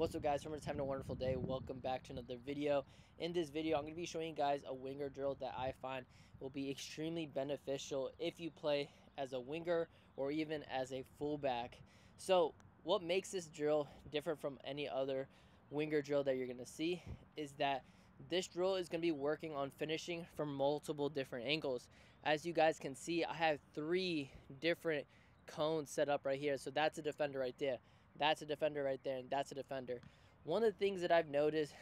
What's up, guys? Hope everyone's having a wonderful day. Welcome back to another video. In this video, I'm going to be showing you guys a winger drill that I find will be extremely beneficial if you play as a winger or even as a fullback. So what makes this drill different from any other winger drill that you're going to see is that this drill is going to be working on finishing from multiple different angles. As you guys can see, I have three different cones set up right here. So that's a defender right there, that's a defender right there, and that's a defender. One of the things that I've noticed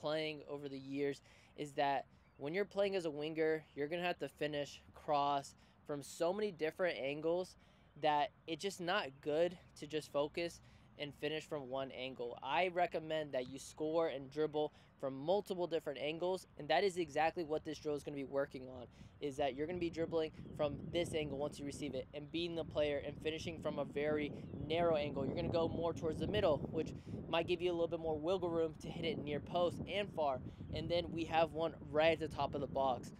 playing over the years is that when you're playing as a winger, you're going to have to finish cross from so many different angles that it's just not good to just focus and finish from one angle. I recommend that you score and dribble from multiple different angles, and that is exactly what this drill is going to be working on, is that you're going to be dribbling from this angle once you receive it and beating the player and finishing from a very narrow angle. You're going to go more towards the middle, which might give you a little bit more wiggle room to hit it near post and far, and then we have one right at the top of the box.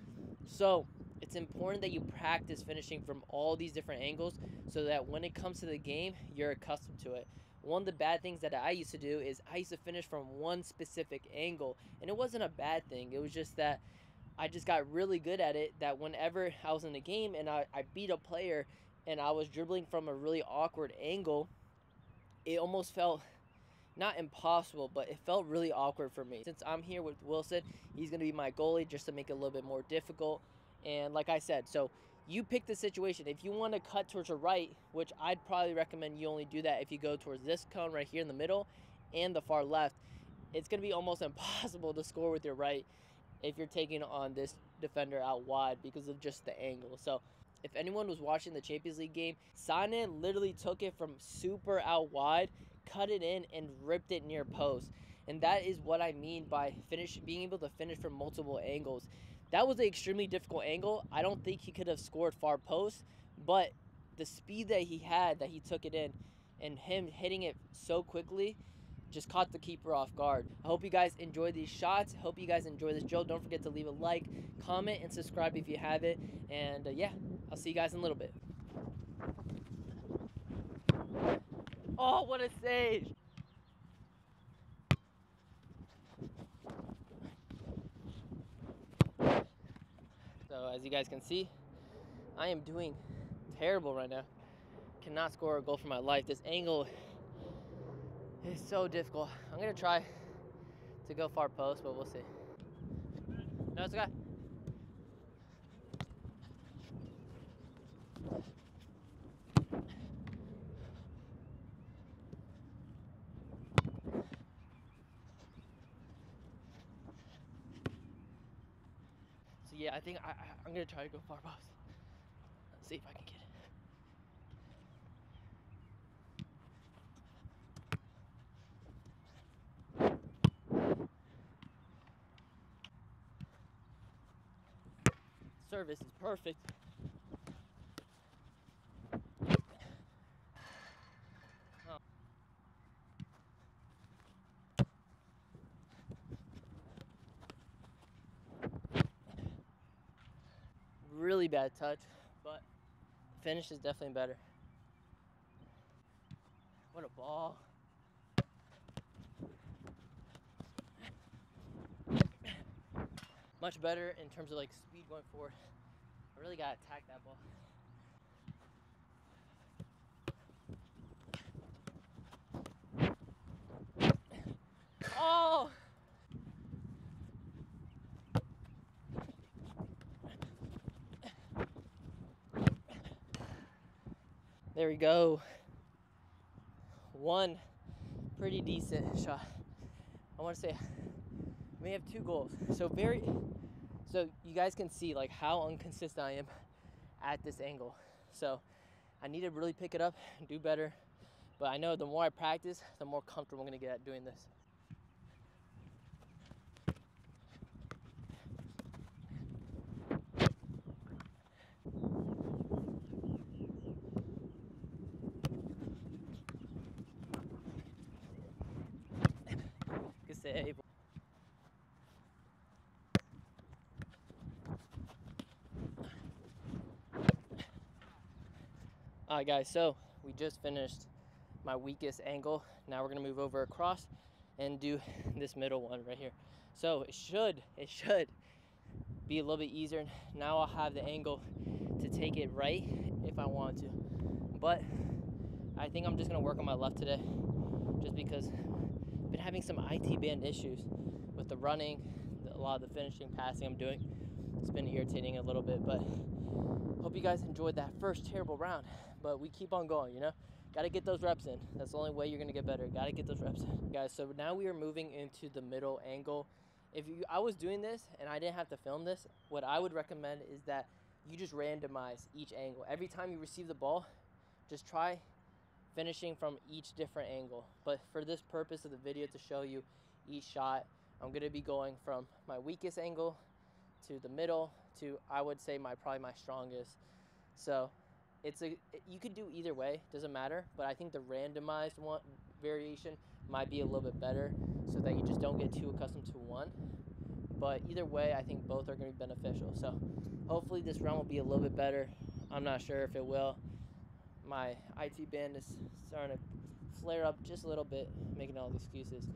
So it's important that you practice finishing from all these different angles so that when it comes to the game, you're accustomed to it. One of the bad things that I used to do is I used to finish from one specific angle, and it wasn't a bad thing. It was just that I just got really good at it, that whenever I was in the game and I beat a player and I was dribbling from a really awkward angle, it almost felt not impossible, but it felt really awkward for me. Since I'm here with Wilson, he's going to be my goalie just to make it a little bit more difficult. And like I said, so you pick the situation. If you want to cut towards the right, which I'd probably recommend you only do that if you go towards this cone right here in the middle and the far left, it's going to be almost impossible to score with your right if you're taking on this defender out wide because of just the angle. So if anyone was watching the Champions League game, Sané literally took it from super out wide, cut it in, and ripped it near post. And that is what I mean by being able to finish from multiple angles. That was an extremely difficult angle. I don't think he could have scored far post, but the speed that he had, that he took it in, and him hitting it so quickly just caught the keeper off guard. I hope you guys enjoy these shots. I hope you guys enjoy this drill. Don't forget to leave a like, comment, and subscribe if you have it. And yeah, I'll see you guys in a little bit. Oh, what a save! So as you guys can see, I am doing terrible right now. Cannot score a goal for my life. This angle is so difficult. I'm gonna try to go far post, but we'll see. No, it's okay. Yeah, I think I'm gonna try to go far post. Let's see if I can get it. Service is perfect. Really bad touch, but the finish is definitely better. What a ball. Much better in terms of like speed going forward. I really gotta attack that ball. Oh! There we go. One pretty decent shot. I want to say we have two goals. So you guys can see like how inconsistent I am at this angle. So I need to really pick it up and do better. But I know the more I practice, the more comfortable I'm going to get at doing this. Save. All right, guys, so we just finished my weakest angle. Now we're gonna move over across and do this middle one right here. So it should be a little bit easier. And now I'll have the angle to take it right if I want to. But I think I'm just gonna work on my left today, just because I've been having some IT band issues with the running, a lot of the finishing, passing I'm doing. It's been irritating a little bit, but hope you guys enjoyed that first terrible round. But we keep on going, you know? Gotta get those reps in. That's the only way you're gonna get better. Gotta get those reps in. Guys, so now we are moving into the middle angle. I was doing this and I didn't have to film this, what I would recommend is that you just randomize each angle. Every time you receive the ball, just try finishing from each different angle. But for this purpose of the video, to show you each shot, I'm gonna be going from my weakest angle to the middle to, I would say, probably my strongest. So you could do either way, doesn't matter, but I think the randomized one variation might be a little bit better so that you just don't get too accustomed to one. But either way, I think both are gonna be beneficial. So hopefully this round will be a little bit better. I'm not sure if it will. My IT band is starting to flare up just a little bit, making all the excuses,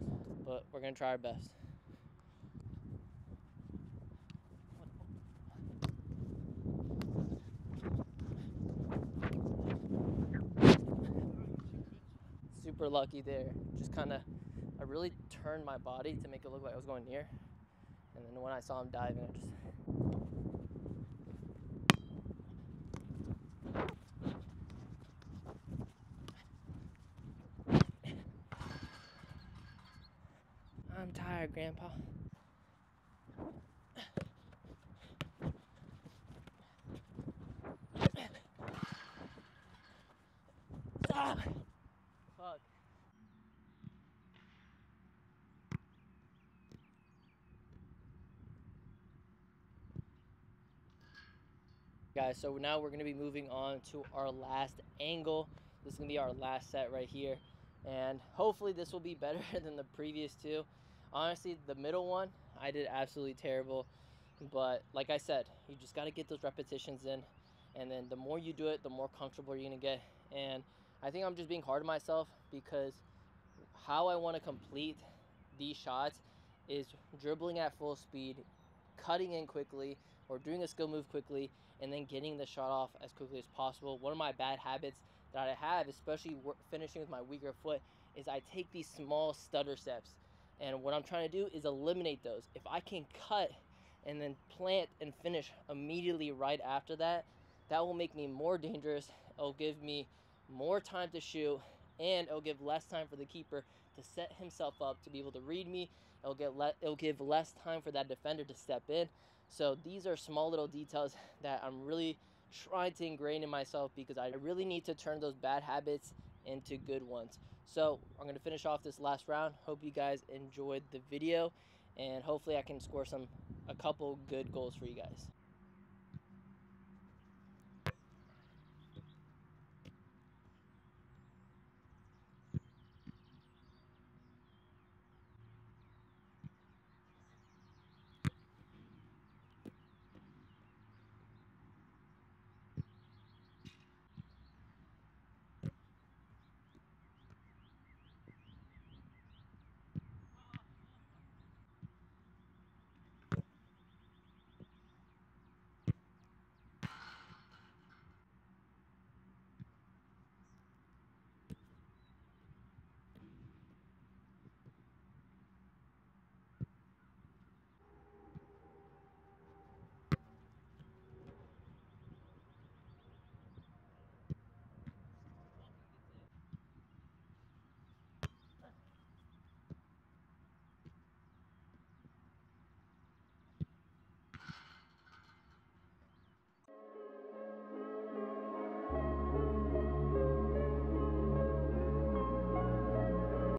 but we're gonna try our best. Super lucky there. Just kinda, I really turned my body to make it look like I was going near. And then when I saw him diving, I just... I'm tired, Grandpa. Ah! Fuck. Guys, so now we're going to be moving on to our last angle. This is going to be our last set right here. And hopefully this will be better than the previous two. Honestly, the middle one, I did absolutely terrible. But like I said, you just got to get those repetitions in. And then the more you do it, the more comfortable you're going to get. And I think I'm just being hard on myself, because how I want to complete these shots is dribbling at full speed, cutting in quickly, or doing a skill move quickly, and then getting the shot off as quickly as possible. One of my bad habits that I have, especially finishing with my weaker foot, is I take these small stutter steps. And what I'm trying to do is eliminate those. If I can cut and then plant and finish immediately right after that, that will make me more dangerous. It'll give me more time to shoot, and it'll give less time for the keeper to set himself up to be able to read me. It'll give less time for that defender to step in. So these are small little details that I'm really trying to ingrain in myself, because I really need to turn those bad habits into good ones. So I'm going to finish off this last round. Hope you guys enjoyed the video, and hopefully I can score a couple good goals for you guys.